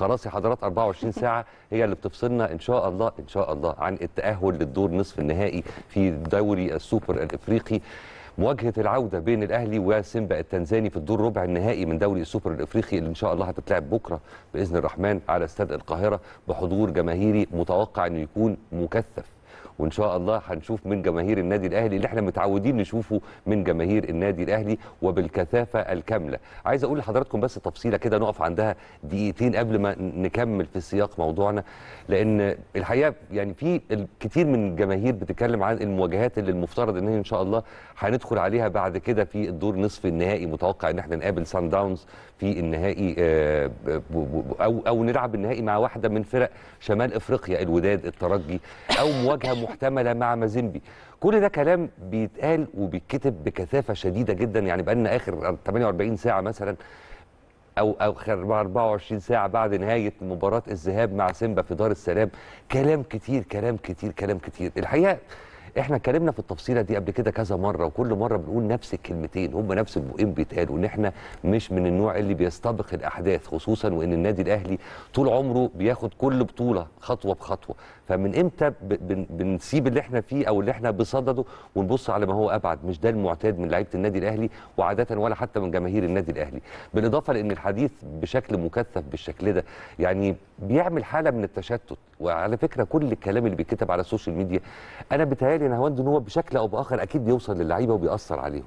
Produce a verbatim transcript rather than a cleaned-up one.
خلاص يا حضرات أربعة وعشرين ساعة هي اللي بتفصلنا إن شاء الله إن شاء الله عن التأهل للدور نصف النهائي في دوري السوبر الإفريقي. مواجهة العودة بين الأهلي وسيمبا التنزاني في الدور ربع النهائي من دوري السوبر الإفريقي اللي إن شاء الله هتتلعب بكرة بإذن الرحمن على استاد القاهرة بحضور جماهيري متوقع إنه يكون مكثف، وإن شاء الله هنشوف من جماهير النادي الأهلي اللي احنا متعودين نشوفه من جماهير النادي الأهلي وبالكثافة الكاملة. عايز أقول لحضراتكم بس تفصيلة كده نقف عندها دقيقتين قبل ما نكمل في سياق موضوعنا، لأن الحقيقة يعني في الكثير من الجماهير بتتكلم عن المواجهات اللي المفترض إن هي إن شاء الله هندخل عليها بعد كده في الدور نصف النهائي. متوقع إن احنا نقابل سان داونز في النهائي أو أو نلعب النهائي مع واحدة من فرق شمال إفريقيا الوداد الترجي، أو مواجهة محتملة مع مازيمبي. كل ده كلام بيتقال وبيتكتب بكثافة شديدة جدا، يعني بقالنا آخر ثمانية وأربعين ساعة مثلا أو آخر أربعة وعشرين ساعة بعد نهاية مباراة الذهاب مع سيمبا في دار السلام. كلام كتير كلام كتير كلام كتير. الحقيقة احنا اتكلمنا في التفصيله دي قبل كده كذا مره، وكل مره بنقول نفس الكلمتين، هم نفس البقين بيتقالوا، ان احنا مش من النوع اللي بيستبق الاحداث، خصوصا وان النادي الاهلي طول عمره بياخد كل بطوله خطوه بخطوه. فمن امتى بنسيب اللي احنا فيه او اللي احنا بصدده ونبص على ما هو ابعد؟ مش ده المعتاد من لعيبه النادي الاهلي وعاده، ولا حتى من جماهير النادي الاهلي. بالاضافه لان الحديث بشكل مكثف بالشكل ده يعني بيعمل حاله من التشتت. وعلى فكره كل الكلام اللي بيتكتب على السوشيال ميديا انا بتهيألي ان هو بشكل او باخر اكيد بيوصل للعيبه وبيأثر عليهم.